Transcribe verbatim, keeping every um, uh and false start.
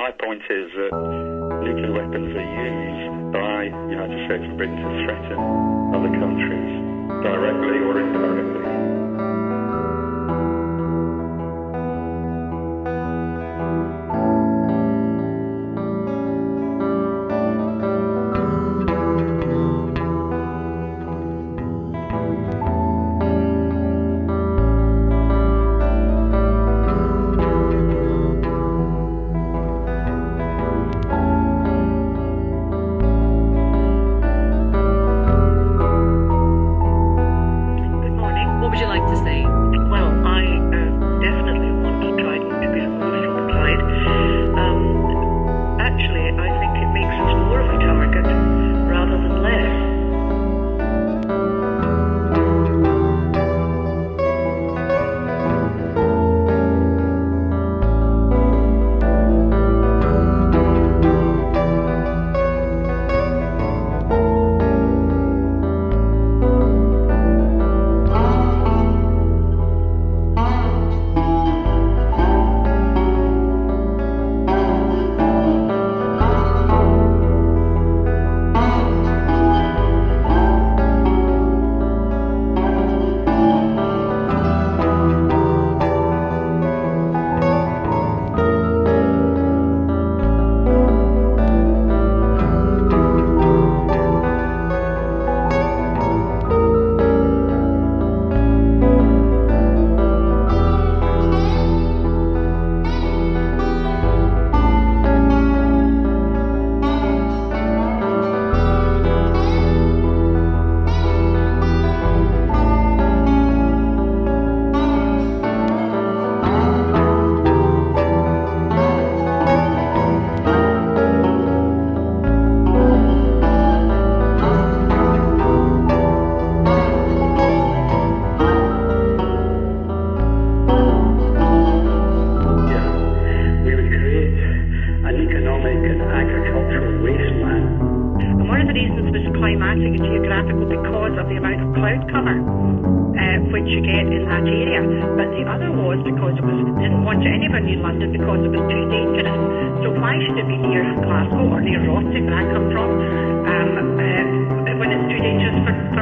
My point is that nuclear weapons are used by the United States and Britain to threaten other countries, directly or indirectly. Rostick, where I come from, um, uh, when it's too dangerous for